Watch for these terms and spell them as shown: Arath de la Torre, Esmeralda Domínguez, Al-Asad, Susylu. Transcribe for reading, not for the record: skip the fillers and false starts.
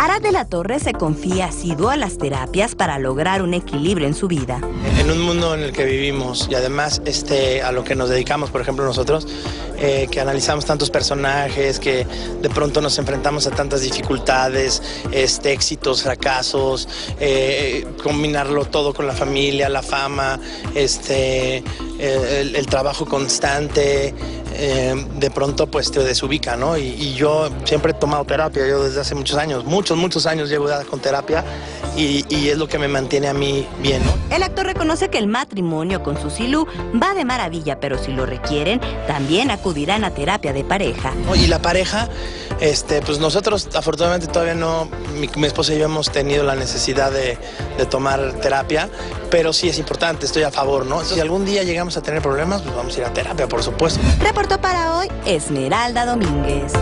Arath de la Torre se confía asiduo a las terapias para lograr un equilibrio en su vida. En un mundo en el que vivimos y además a lo que nos dedicamos, por ejemplo nosotros, que analizamos tantos personajes, que de pronto nos enfrentamos a tantas dificultades, éxitos, fracasos, combinarlo todo con la familia, la fama, el trabajo constante, de pronto pues te desubica, ¿no? Y yo siempre he tomado terapia, yo desde hace muchos años, muchos años llevo con terapia y es lo que me mantiene a mí bien, ¿no? El actor reconoce que el matrimonio con Susylu va de maravilla, pero si lo requieren, también acudirán a terapia de pareja. Y la pareja, pues nosotros afortunadamente todavía no, mi esposa y yo hemos tenido la necesidad de tomar terapia, pero sí es importante, estoy a favor, ¿no? Si algún día llegamos a tener problemas, pues vamos a ir a terapia, por supuesto. Reportó para hoy Esmeralda Domínguez.